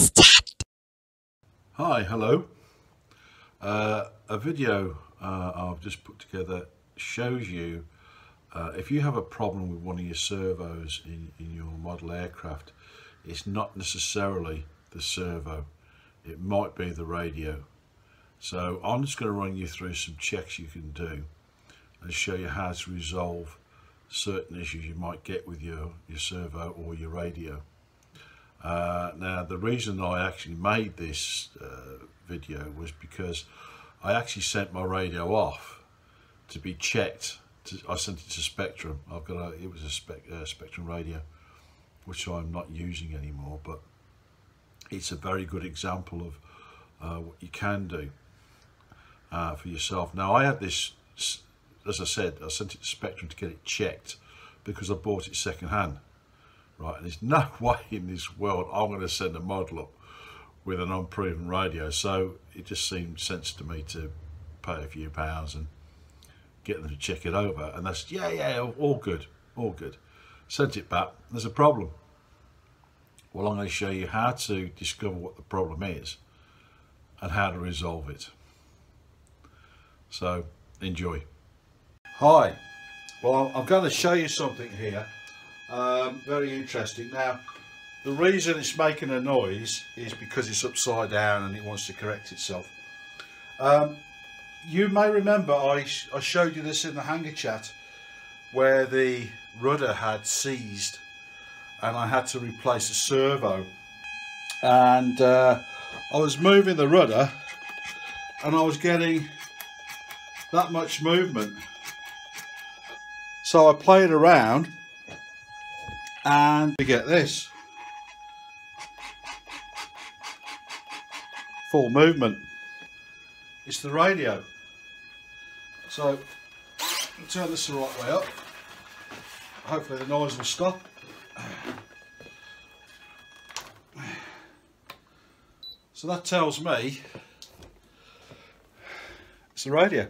start. Hi, hello. A video I've just put together shows you if you have a problem with one of your servos in your model aircraft, it's not necessarily the servo, it might be the radio. So I'm just going to run you through some checks you can do and show you how to resolve certain issues you might get with your servo or your radio. Now the reason I actually made this video was because I actually sent my radio off to be checked. I sent it to Spektrum. I've got it was a Spektrum radio, which I'm not using anymore, but it's a very good example of what you can do for yourself. Now I had this, as I said, I sent it to Spektrum to get it checked because I bought it second hand, right? And there's no way in this world I'm going to send a model up with an unproven radio, so it just seemed sense to me to pay a few pounds and get them to check it over. And that's yeah, all good. Sent it back. There's a problem. Well, I'm going to show you how to discover what the problem is and how to resolve it. So enjoy. Hi, well, I'm going to show you something here very interesting. Now the reason it's making a noise is because it's upside down and it wants to correct itself. You may remember I showed you this in the hangar chat where the rudder had seized and I had to replace the servo, and I was moving the rudder and I was getting that much movement, so I played around and we get this full movement. It's the radio. So I'll turn this the right way up. Hopefully the noise will stop. So that tells me it's the radio.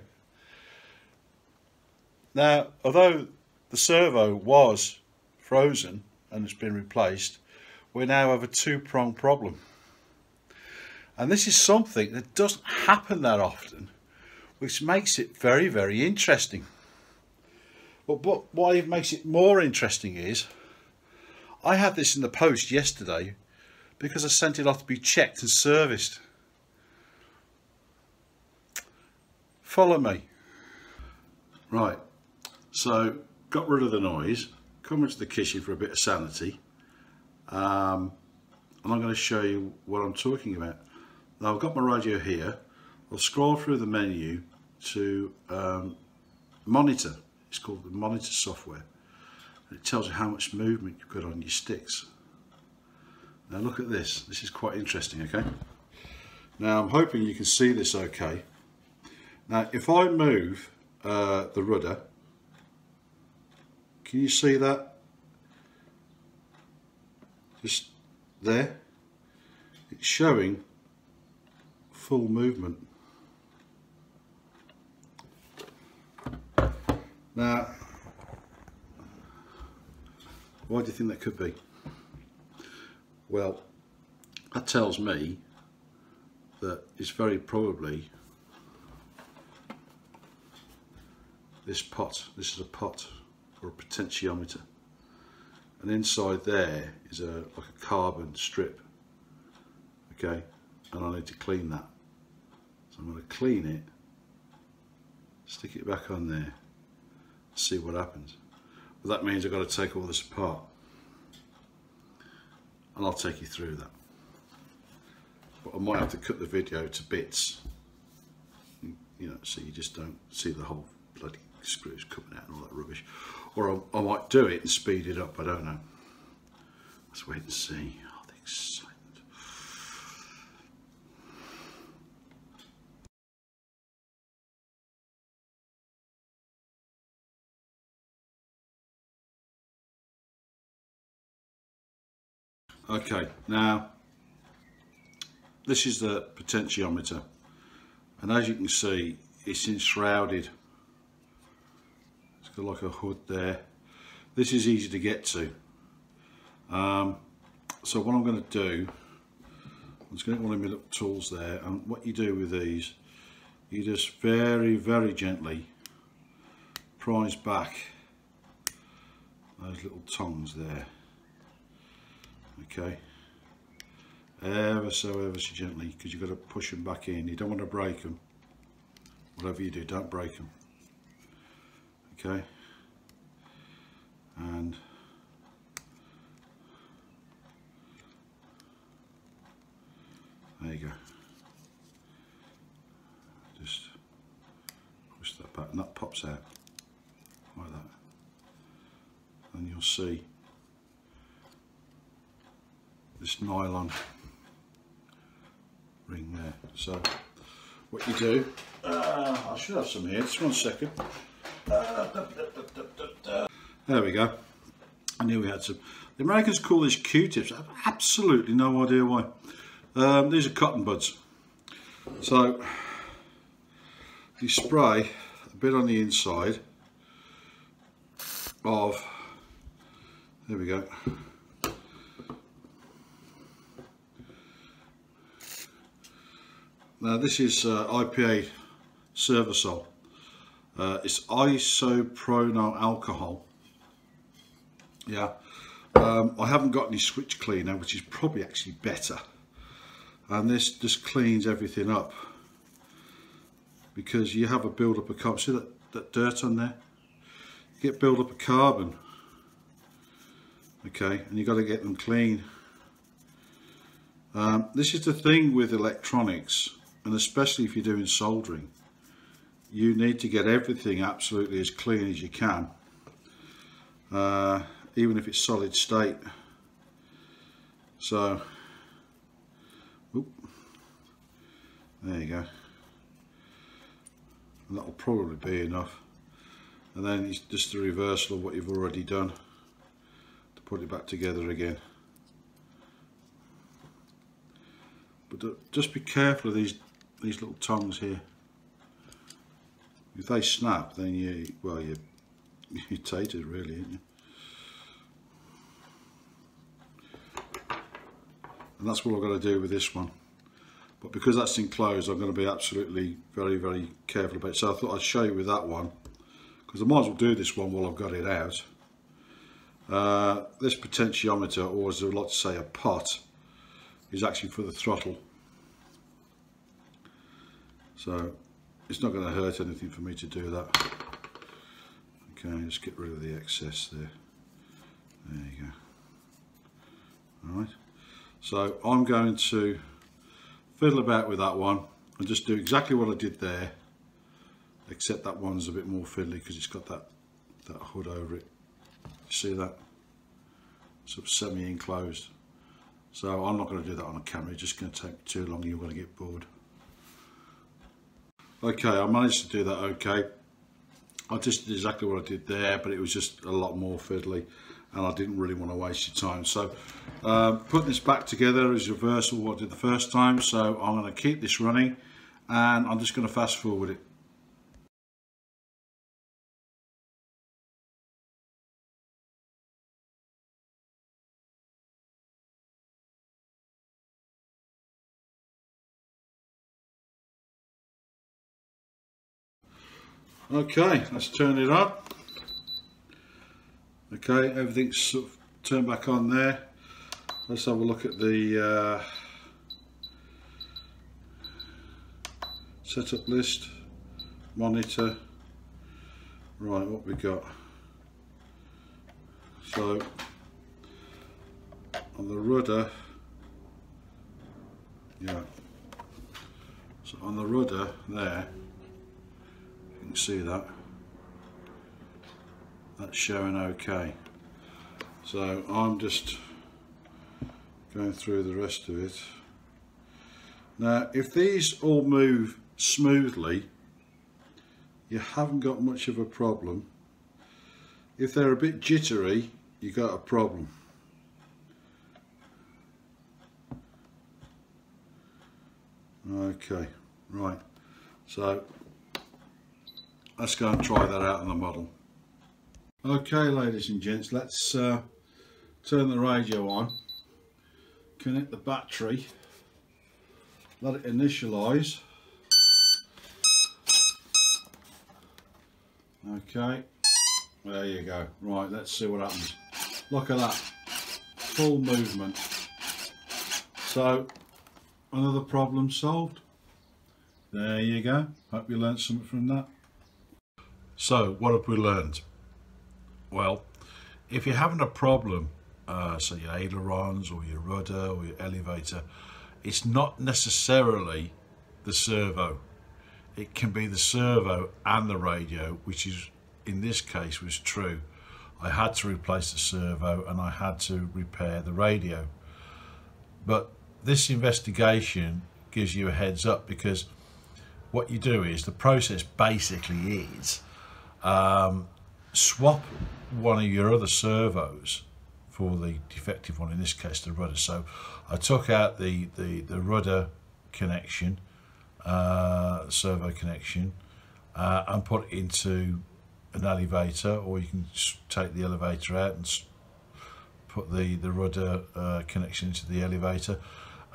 Now, although the servo was frozen and it's been replaced, we now have a two-pronged problem. And this is something that doesn't happen that often, which makes it very, very interesting. But what even makes it more interesting is, I had this in the post yesterday because I sent it off to be checked and serviced. Follow me. Right, so got rid of the noise, come into the kitchen for a bit of sanity, and I'm going to show you what I'm talking about. Now I've got my radio here. I'll scroll through the menu to monitor. It's called the monitor software. And it tells you how much movement you've got on your sticks. Now look at this. This is quite interesting, okay? Now I'm hoping you can see this okay. Now if I move the rudder, can you see that? Just there. It's showing full movement. Now, why do you think that could be? Well, that tells me that it's very probably this pot. This is a pot or a potentiometer, and inside there is like a carbon strip, okay? And I need to clean that. So I'm going to clean it, stick it back on there, see what happens. But that means I've got to take all this apart. And I'll take you through that. But I might have to cut the video to bits, you know, so you just don't see the whole bloody screws coming out and all that rubbish. Or I might do it and speed it up, I don't know. Let's wait and see. Oh, the excitement. Okay, now this is the potentiometer, and as you can see, it's enshrouded. It's got like a hood there. This is easy to get to. So what I'm going to do, I'm just going to get one of my little tools there, and what you do with these, you just very, very gently prise back those little tongs there, okay, ever so gently, because you've got to push them back in. You don't want to break them. Whatever you do, don't break them, okay. And there you go, just push that back and that pops out like that, and you'll see this nylon ring there. So what you do, I should have some here, just one second. There we go, I knew we had some. The Americans call these Q-tips, I have absolutely no idea why. These are cotton buds. So you spray a bit on the inside of, there we go, now this is IPA Servosol, it's isopropyl alcohol, yeah. I haven't got any switch cleaner, which is probably actually better, and this just cleans everything up, because you have a build up of carbon. See that dirt on there, you get build up of carbon, okay, and you got to get them clean. This is the thing with electronics, and especially if you're doing soldering, you need to get everything absolutely as clean as you can, even if it's solid state. So there you go, and that'll probably be enough, and then it's just the reversal of what you've already done to put it back together again. But just be careful of these little tongs here. If they snap, then you take it, really, ain't you? And that's what I've got to do with this one. But because that's enclosed, I'm going to be absolutely very, very careful about it. So I thought I'd show you with that one, because I might as well do this one while I've got it out. This potentiometer, or as I would like to say, a pot, is actually for the throttle. So it's not going to hurt anything for me to do that. Okay, just get rid of the excess there. There you go. All right. So I'm going to fiddle about with that one and just do exactly what I did there, except that one's a bit more fiddly because it's got that hood over it. You see that? Sort of semi-enclosed. So I'm not going to do that on a camera, it's just going to take too long, you're going to get bored. Okay, I managed to do that okay. I just did exactly what I did there, but it was just a lot more fiddly, and I didn't really want to waste your time. So putting this back together is reversal of what I did the first time, so I'm going to keep this running, and I'm just going to fast forward it. Okay, let's turn it on. Okay, everything's sort of turned back on there. Let's have a look at the setup list, monitor. Right, what we got? So on the rudder, yeah. So on the rudder there, you can see that. That's showing okay. So I'm just going through the rest of it. Now, if these all move smoothly, you haven't got much of a problem. If they're a bit jittery, you got a problem. Okay, right. So let's go and try that out on the model. Okay, ladies and gents, let's turn the radio on, connect the battery let it initialize. Okay, there you go. Right, let's see what happens. Look at that, full movement. So another problem solved. There you go. Hope you learned something from that. So what have we learned? Well, if you're having a problem, so your ailerons or your rudder or your elevator, it's not necessarily the servo. It can be the servo and the radio, which is in this case was true. I had to replace the servo and I had to repair the radio. But this investigation gives you a heads up, because what you do is, the process basically is swap one of your other servos for the defective one, in this case the rudder. So I took out the rudder connection, servo connection, and put it into an elevator, or you can take the elevator out and put the rudder connection into the elevator,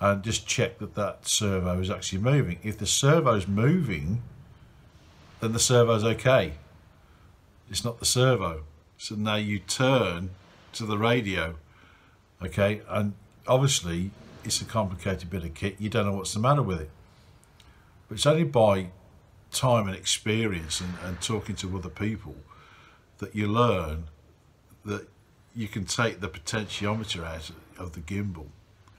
and just check that that servo is actually moving. If the servo's moving, then the servo's okay. It's not the servo. So now you turn to the radio, okay? And obviously it's a complicated bit of kit. You don't know what's the matter with it. But it's only by time and experience and talking to other people that you learn that you can take the potentiometer out of the gimbal,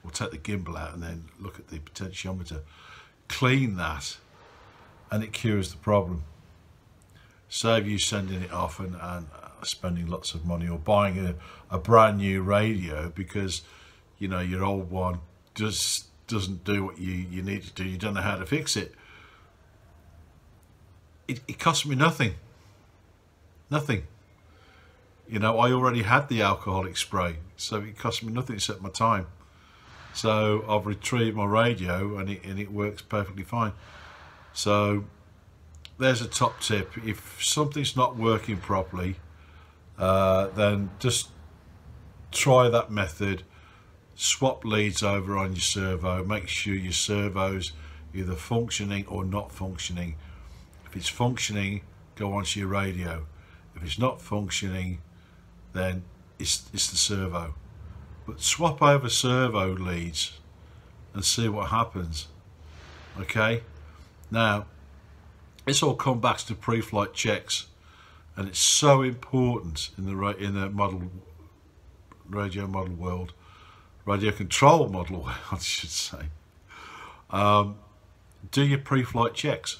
or take the gimbal out and then look at the potentiometer, clean that, and it cures the problem. Save you sending it off and spending lots of money, or buying a brand new radio, because you know your old one just doesn't do what you need to do. You don't know how to fix it. It cost me nothing. You know, I already had the alcoholic spray, so it cost me nothing except my time. So I've retrieved my radio and it works perfectly fine. So there's a top tip. If something's not working properly, then just try that method. Swap leads over on your servo. Make sure your servo's either functioning or not functioning. If it's functioning, go onto your radio. If it's not functioning, then it's the servo. But swap over servo leads and see what happens. Okay, now this all comes back to pre-flight checks, and it's so important in the radio control model world, I should say. Do your pre-flight checks.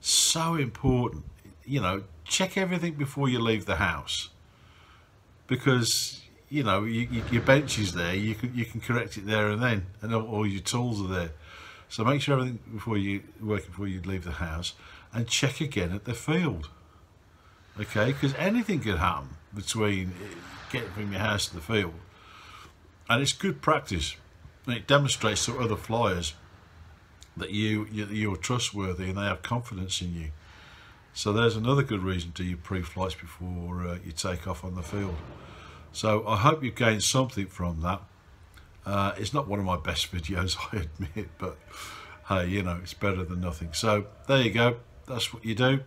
So important, you know. Check everything before you leave the house, because you know your bench is there. You can correct it there and then, and all your tools are there. So make sure everything before you leave the house, and check again at the field. Okay, because anything could happen between getting from your house to the field, and it's good practice, and it demonstrates to other flyers that you're trustworthy and they have confidence in you. So there's another good reason to do your pre-flights before you take off on the field. So I hope you've gained something from that. It's not one of my best videos, I admit, but hey, you know, it's better than nothing. So there you go, that's what you do.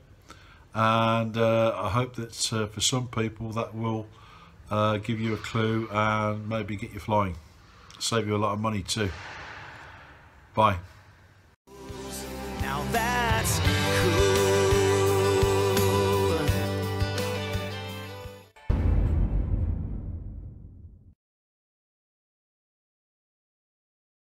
And I hope that for some people that will give you a clue and maybe get you flying. Save you a lot of money too. Bye. Now that's